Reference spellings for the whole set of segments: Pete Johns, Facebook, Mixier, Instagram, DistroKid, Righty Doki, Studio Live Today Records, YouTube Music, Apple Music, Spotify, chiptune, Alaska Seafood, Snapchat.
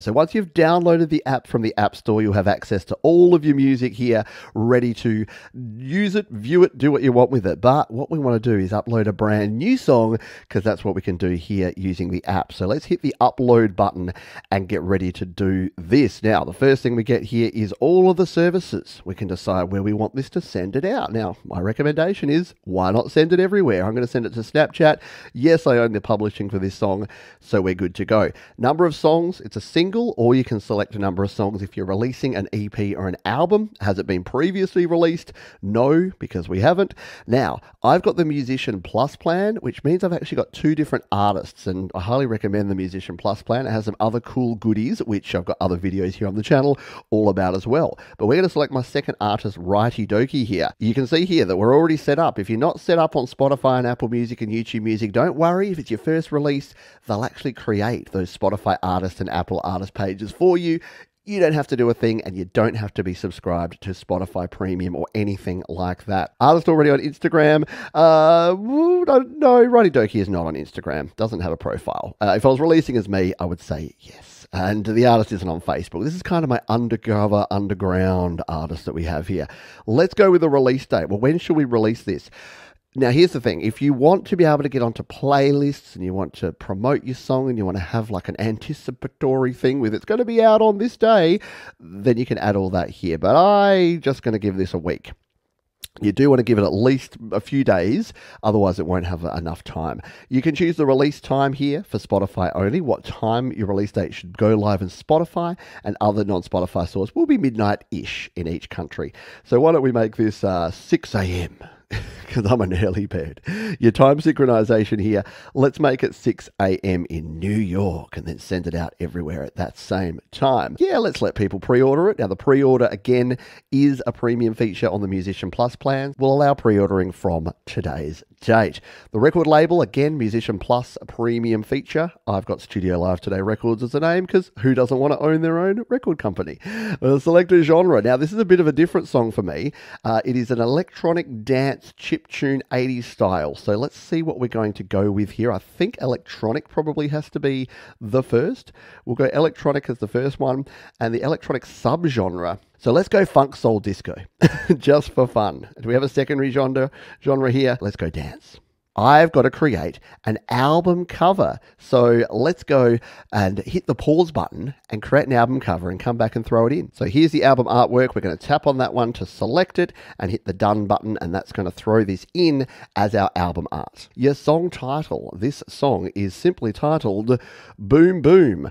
So once you've downloaded the app from the App Store, you'll have access to all of your music here, ready to use it, view it, do what you want with it. But what we want to do is upload a brand new song, because that's what we can do here using the app. So let's hit the upload button and get ready to do this. Now, the first thing we get here is all of the services. We can decide where we want this to send it out. Now, my recommendation is, why not send it everywhere? I'm going to send it to Snapchat. Yes, I own the publishing for this song, so we're good to go. Number of songs, it's a single, or you can select a number of songs if you're releasing an EP or an album. Has it been previously released? No, because we haven't. Now, I've got the Musician Plus plan, which means I've actually got two different artists, and I highly recommend the Musician Plus plan. It has some other cool goodies, which I've got other videos here on the channel all about as well. But we're going to select my second artist, Righty Doki, here. You can see here that we're already set up. If you're not set up on Spotify and Apple Music and YouTube Music, don't worry. If it's your first release, they'll actually create those Spotify artists and Apple artists pages for you. You don't have to do a thing, and you don't have to be subscribed to Spotify Premium or anything like that. Artist already on Instagram. No, Righty Doki is not on Instagram. Doesn't have a profile. If I was releasing as me, I would say yes. And the artist isn't on Facebook. This is kind of my undercover, underground artist that we have here. Let's go with the release date. Well, when should we release this? Now, here's the thing. If you want to be able to get onto playlists and you want to promote your song and you want to have like an anticipatory thing with it's going to be out on this day, then you can add all that here. But I'm just going to give this a week. You do want to give it at least a few days, otherwise it won't have enough time. You can choose the release time here for Spotify only, what time your release date should go live in Spotify, and other non-Spotify source will be midnight-ish in each country. So why don't we make this 6 a.m.? Because I'm an early bird. Your time synchronization here, let's make it 6 a.m. in New York and then send it out everywhere at that same time. Yeah, let's let people pre-order it. Now, the pre-order, again, is a premium feature on the Musician Plus plan. We'll allow pre-ordering from today's date. The record label, again, Musician Plus, a premium feature. I've got Studio Live Today Records as the name, because who doesn't want to own their own record company? Select a genre. Now, this is a bit of a different song for me. It is an electronic dance chiptune 80s style. So let's see what we're going to go with here. I think electronic probably has to be the first. We'll go electronic as the first one, and the electronic subgenre. So let's go funk soul disco, just for fun. Do we have a secondary genre here? Let's go dance. I've got to create an album cover. So let's go and hit the pause button and create an album cover and come back and throw it in. So here's the album artwork. We're going to tap on that one to select it and hit the done button, and that's going to throw this in as our album art. Your song title. This song is simply titled Boom Boom,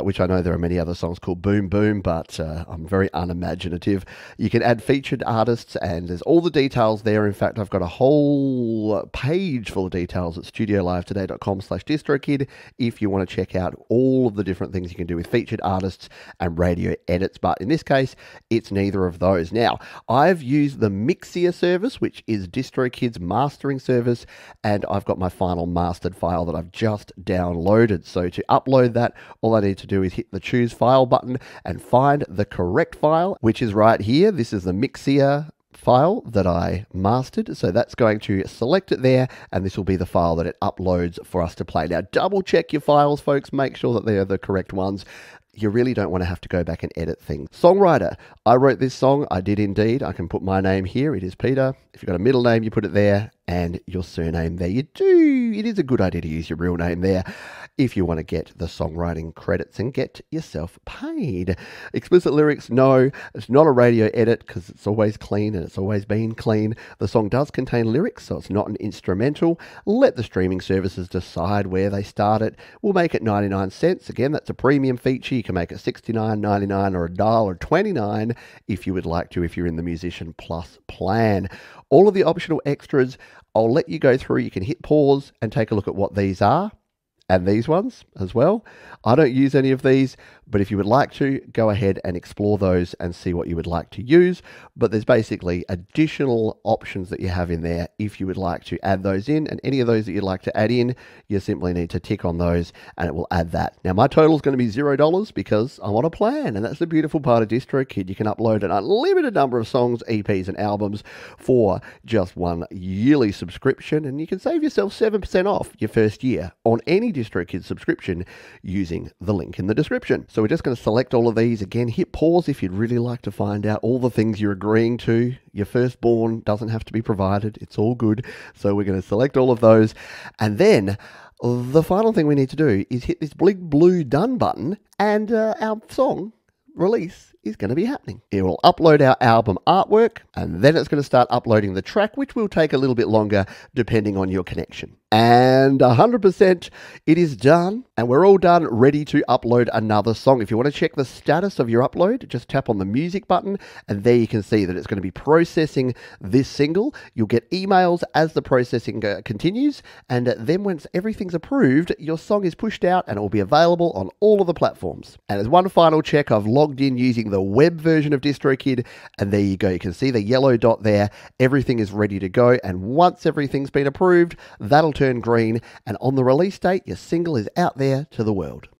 which I know there are many other songs called Boom Boom, but I'm very unimaginative. You can add featured artists, and there's all the details there. In fact, I've got a whole page full of details at studiolivetoday.com/distrokid if you want to check out all of the different things you can do with featured artists and radio edits. But in this case, it's neither of those. Now, I've used the Mixier service, which is DistroKid's mastering service, and I've got my final mastered file that I've just downloaded. So to upload that, all I need to do is hit the choose file button and find the correct file, which is right here. This is the Mixier file that I mastered, so that's going to select it there, and this will be the file that it uploads for us to play. Now, double check your files, folks. Make sure that they are the correct ones. You really don't want to have to go back and edit things. Songwriter. I wrote this song. I did indeed. I can put my name here. It is Peter. If you've got a middle name, you put it there, and your surname there. You do. It is a good idea to use your real name there if you want to get the songwriting credits and get yourself paid. Explicit lyrics, no. It's not a radio edit because it's always clean and it's always been clean. The song does contain lyrics, so it's not an instrumental. Let the streaming services decide where they start it. We'll make it 99 cents. Again, that's a premium feature. You can make it $69.99 or $1.29 if you would like to, if you're in the Musician Plus plan. All of the optional extras, I'll let you go through. You can hit pause and take a look at what these are, and these ones as well. I don't use any of these, but if you would like to, go ahead and explore those and see what you would like to use. But there's basically additional options that you have in there if you would like to add those in, and any of those that you'd like to add in, you simply need to tick on those and it will add that. Now, my total is going to be $0 because I'm on a plan, and that's the beautiful part of DistroKid. You can upload an unlimited number of songs, EPs and albums for just one yearly subscription, and you can save yourself 7% off your first year on any DistroKid subscription using the link in the description. So we're just going to select all of these. Again, hit pause if you'd really like to find out all the things you're agreeing to. Your firstborn doesn't have to be provided. It's all good. So we're going to select all of those. And then the final thing we need to do is hit this big blue done button, and our song release is going to be happening. It will upload our album artwork, and then it's going to start uploading the track, which will take a little bit longer depending on your connection. And 100% it is done, and we're all done, ready to upload another song. If you want to check the status of your upload, just tap on the music button, and there you can see that it's going to be processing this single. You'll get emails as the processing continues, and then once everything's approved, your song is pushed out and it will be available on all of the platforms. And as one final check, I've logged in using the web version of DistroKid, and there you go. You can see the yellow dot there. Everything is ready to go, and once everything's been approved, that'll turn green, and on the release date, your single is out there to the world.